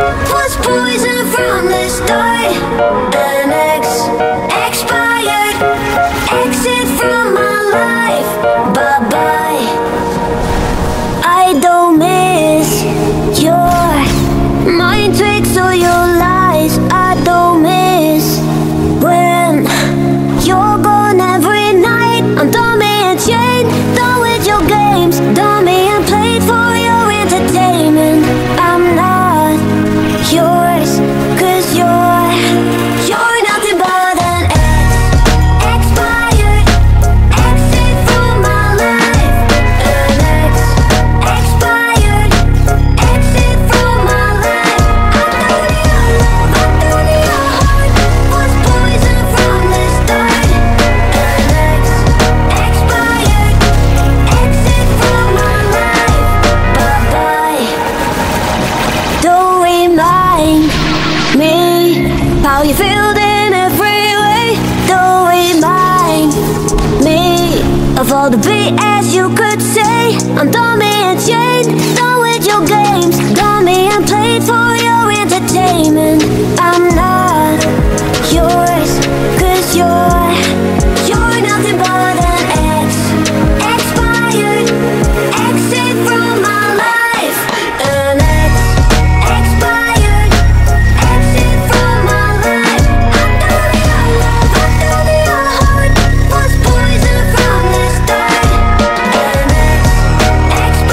Was poison from the start. The next expired. Exit from my life. Bye bye. I don't miss your mind tricks or your lies. I don't miss when you're gone every night. I'm dummy and chained, done with your games. Dummy and played for your entertainment. I'm not yours, cause you're nothing but an expired, exit from my life. An expired, exit from my life. I threw your heart was poison from the start. An expired, exit from my life. Bye bye. Don't remind me how you feel in every way. Don't remind me of all the BS you could say. I'm dummy and chained, done with your games. Dummy and played for your entertainment. I'm not yours, cause you're nothing but an expired, exit from my life. An expired, exit from my life. I threw your heart was poison from the start. An expired.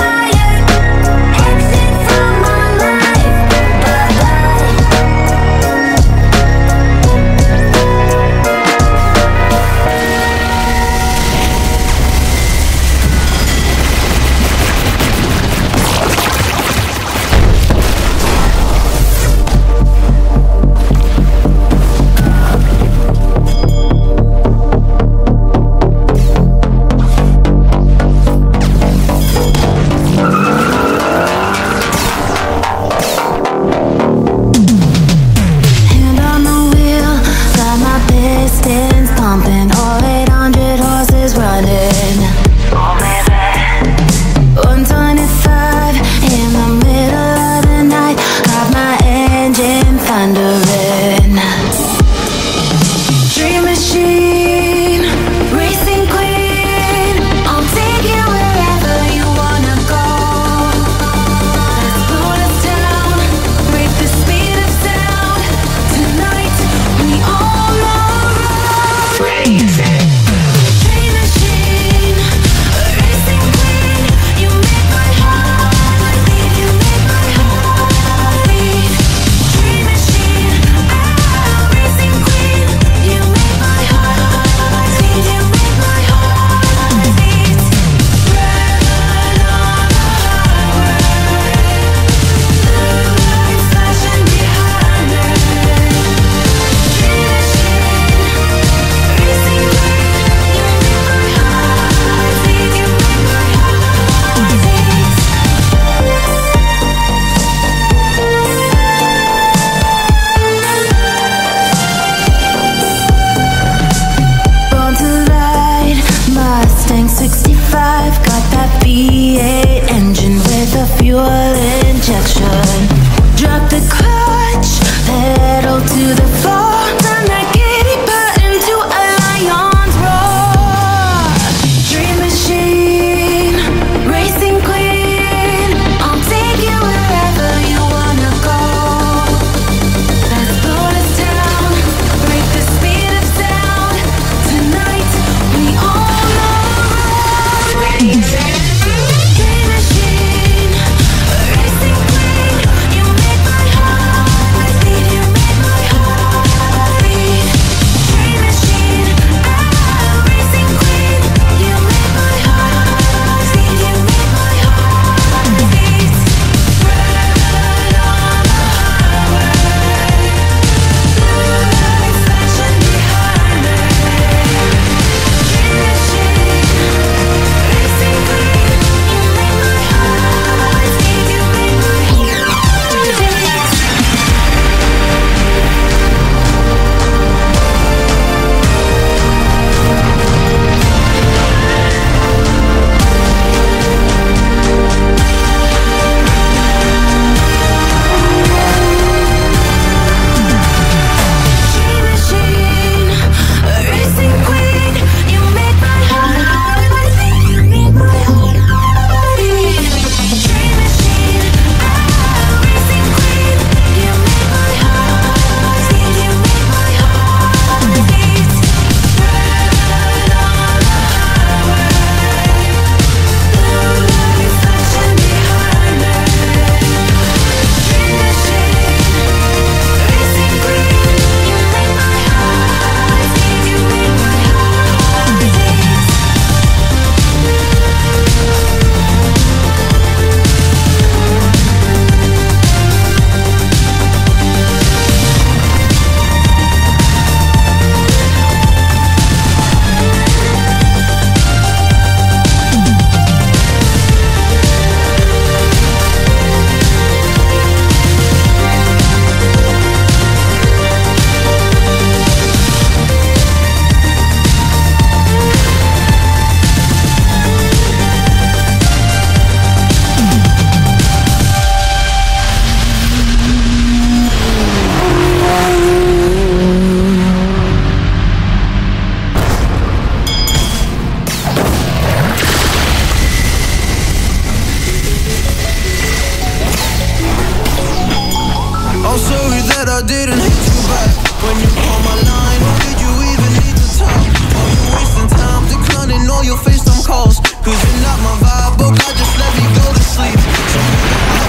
that I didn't hit you back. When you call my line, why did you even need to talk? Are you wasting time declining all your FaceTime calls? Cause you're not my vibe, but God just let me go to sleep. So I'm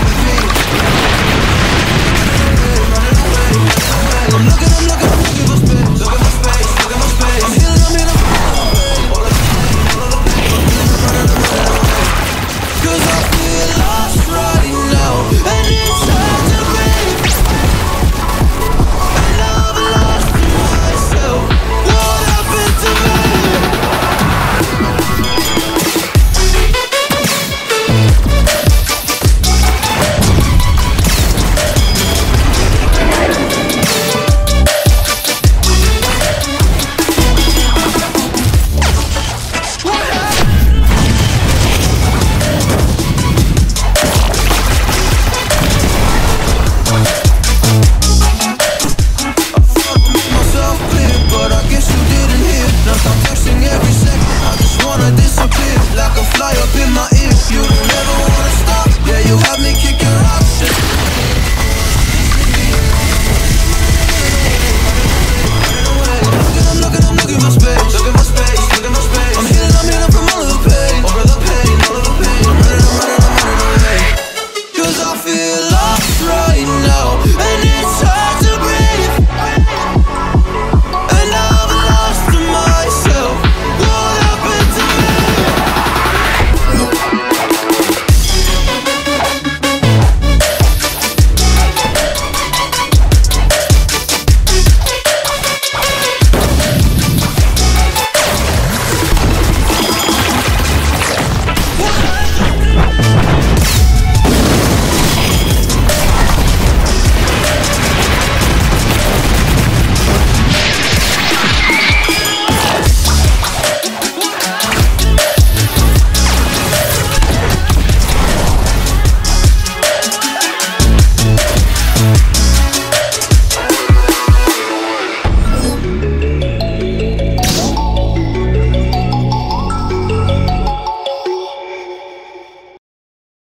looking for space. Look at my space. I'm healing. Cause I feel lost right now, and it's hard to breathe. And I've lost myself. What happened to me? I feel lost right now, and